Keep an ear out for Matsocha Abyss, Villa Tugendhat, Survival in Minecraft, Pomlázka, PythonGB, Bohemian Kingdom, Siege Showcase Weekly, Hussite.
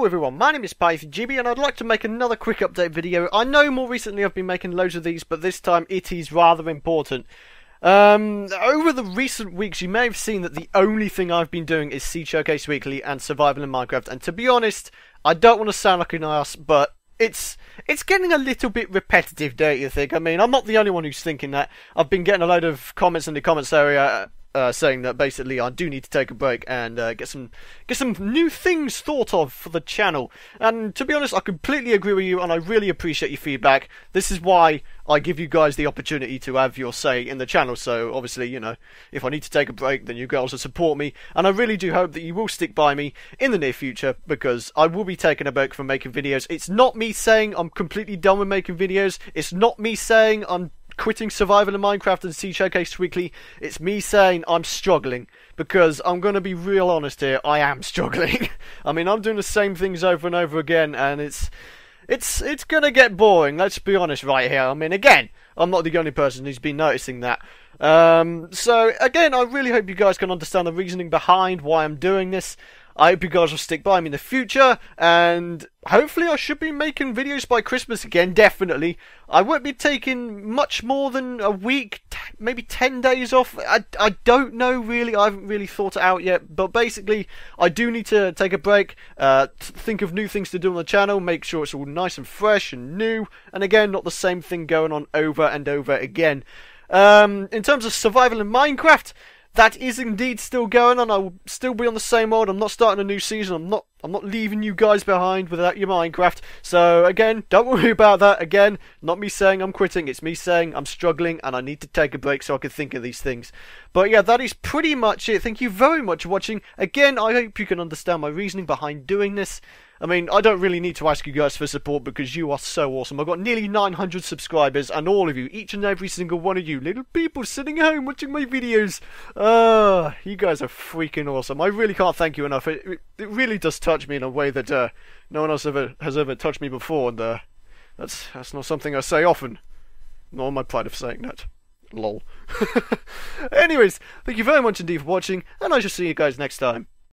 Hello everyone, my name is PythonGB and I'd like to make another quick update video. I know more recently I've been making loads of these, but this time it is rather important. Over the recent weeks you may have seen that the only thing I've been doing is Siege Showcase Weekly and Survival in Minecraft, and to be honest, I don't want to sound like an ass, but it's getting a little bit repetitive, don't you think? I mean, I'm not the only one who's thinking that. I've been getting a load of comments in the comments area saying that basically I do need to take a break and get some new things thought of for the channel. And to be honest, I completely agree with you, and I really appreciate your feedback. This is why I give you guys the opportunity to have your say in the channel. So obviously, you know, if I need to take a break, then you guys will support me. And I really do hope that you will stick by me in the near future, because I will be taking a break from making videos. It's not me saying I'm completely done with making videos. It's not me saying I'm quitting Survival in Minecraft and Siege Showcase Weekly. It's me saying I'm struggling, because I'm going to be real honest here, I am struggling. I mean, I'm doing the same things over and over again, and it's going to get boring, let's be honest right here. I mean, again, I'm not the only person who's been noticing that. So, again, I really hope you guys can understand the reasoning behind why I'm doing this. I hope you guys will stick by me in the future, and hopefully I should be making videos by Christmas again, definitely. I won't be taking much more than a week, maybe 10 days off. I don't know really, I haven't really thought it out yet, but basically I do need to take a break, think of new things to do on the channel, make sure it's all nice and fresh and new, and again, not the same thing going on over and over again. In terms of Survival in Minecraft, that is indeed still going on. I will still be on the same world. I'm not starting a new season. I'm not leaving you guys behind without your Minecraft. So again, don't worry about that. Again, not me saying I'm quitting. It's me saying I'm struggling and I need to take a break so I can think of these things. But yeah, that is pretty much it. Thank you very much for watching. Again, I hope you can understand my reasoning behind doing this. I mean, I don't really need to ask you guys for support because you are so awesome. I've got nearly 900 subscribers, and all of you, each and every single one of you, little people sitting at home watching my videos. You guys are freaking awesome. I really can't thank you enough. It really does touch me in a way that no one else has ever touched me before, and that's not something I say often. Nor am I proud of saying that. Lol. Anyways, thank you very much indeed for watching, and I shall see you guys next time.